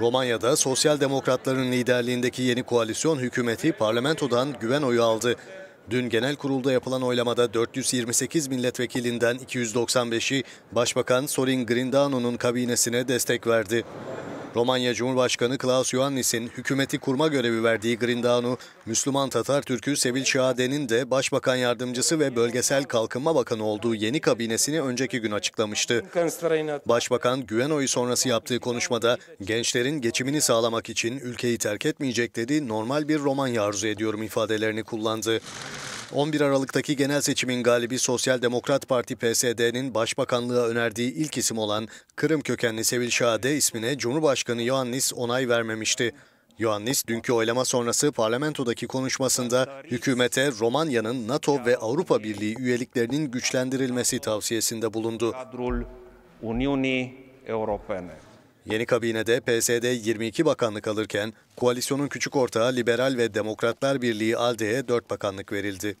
Romanya'da sosyal demokratların liderliğindeki yeni koalisyon hükümeti parlamentodan güven oyu aldı. Dün genel kurulda yapılan oylamada 428 milletvekilinden 295'i Başbakan Sorin Grindeanu'nun kabinesine destek verdi. Romanya Cumhurbaşkanı Klaus Iohannis'in hükümeti kurma görevi verdiği Grindeanu, Müslüman Tatar Türk'ü Sevil Shhaideh'nin de Başbakan Yardımcısı ve Bölgesel Kalkınma Bakanı olduğu yeni kabinesini önceki gün açıklamıştı. Başbakan güven oyu sonrası yaptığı konuşmada gençlerin geçimini sağlamak için ülkeyi terk etmeyecekleri normal bir Romanya arzu ediyorum ifadelerini kullandı. 11 Aralık'taki genel seçimin galibi Sosyal Demokrat Parti PSD'nin başbakanlığa önerdiği ilk isim olan Kırım kökenli Sevil Shhaideh ismine Cumhurbaşkanı Iohannis onay vermemişti. Iohannis dünkü oylama sonrası parlamentodaki konuşmasında hükümete Romanya'nın NATO ve Avrupa Birliği üyeliklerinin güçlendirilmesi tavsiyesinde bulundu. Yeni kabinede PSD 22 bakanlık alırken koalisyonun küçük ortağı Liberal ve Demokratlar Birliği ALDE'ye 4 bakanlık verildi.